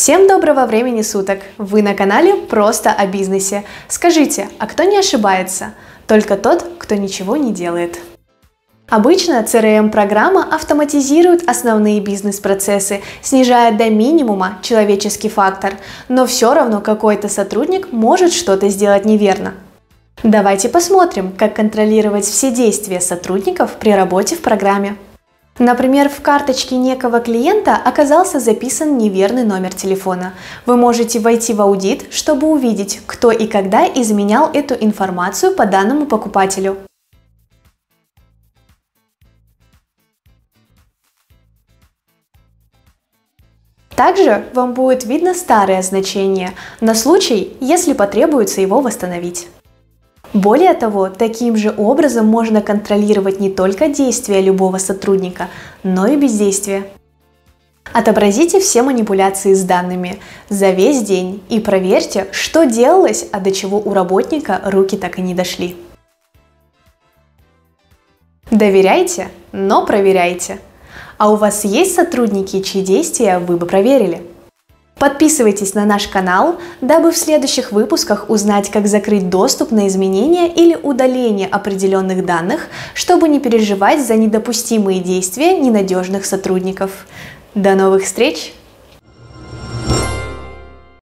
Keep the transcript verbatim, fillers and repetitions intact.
Всем доброго времени суток! Вы на канале «Просто о бизнесе». Скажите, а кто не ошибается? Только тот, кто ничего не делает. Обычно си ар эм-программа автоматизирует основные бизнес-процессы, снижая до минимума человеческий фактор, но все равно какой-то сотрудник может что-то сделать неверно. Давайте посмотрим, как контролировать все действия сотрудников при работе в программе. Например, в карточке некого клиента оказался записан неверный номер телефона. Вы можете войти в аудит, чтобы увидеть, кто и когда изменял эту информацию по данному покупателю. Также вам будет видно старое значение, на случай, если потребуется его восстановить. Более того, таким же образом можно контролировать не только действия любого сотрудника, но и бездействие. Отобразите все манипуляции с данными за весь день и проверьте, что делалось, а до чего у работника руки так и не дошли. Доверяйте, но проверяйте. А у вас есть сотрудники, чьи действия вы бы проверили? Подписывайтесь на наш канал, дабы в следующих выпусках узнать, как закрыть доступ на изменения или удаление определенных данных, чтобы не переживать за недопустимые действия ненадежных сотрудников. До новых встреч!